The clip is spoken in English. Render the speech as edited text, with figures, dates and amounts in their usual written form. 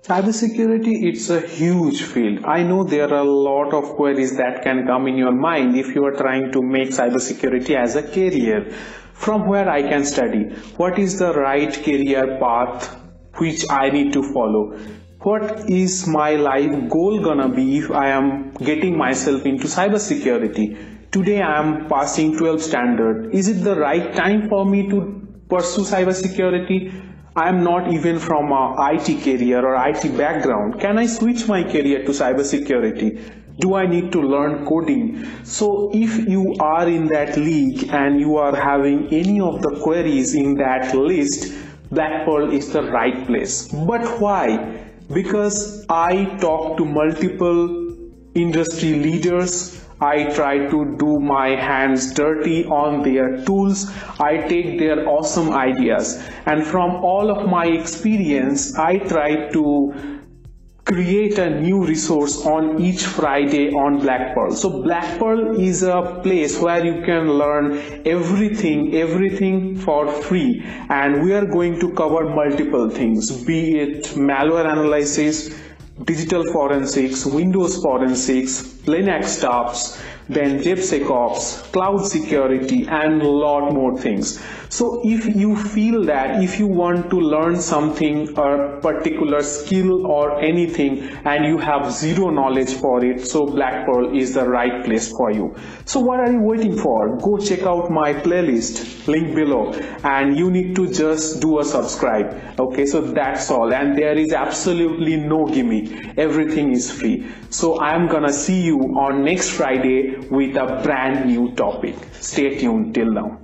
Cybersecurity, it's a huge field. I know there are a lot of queries that can come in your mind if you are trying to make cybersecurity as a career. From where I can study? What is the right career path which I need to follow? What is my life goal gonna be if I am getting myself into cybersecurity? Today I am passing 12 standard. Is it the right time for me to pursue cybersecurity? I am not even from an IT career or IT background. Can I switch my career to cybersecurity? Do I need to learn coding? So if you are in that league and you are having any of the queries in that list, BlackPerl is the right place. But why? Because I talk to multiple industry leaders. I try to do my hands dirty on their tools. I take their awesome ideas, and from all of my experience I try to create a new resource on each Friday on BlackPerl. So BlackPerl is a place where you can learn everything for free, and we are going to cover multiple things, be it malware analysis, digital forensics, Windows forensics, Linux ops, then DevSecOps, cloud security, and a lot more things. So if you feel that if you want to learn something or particular skill or anything and you have zero knowledge for it, so BlackPerl is the right place for you. So what are you waiting for? Go check out my playlist, link below, and you need to just do a subscribe. Okay, so that's all, and there is absolutely no gimmick. Everything is free. So I'm gonna see you on next Friday with a brand new topic. Stay tuned till now.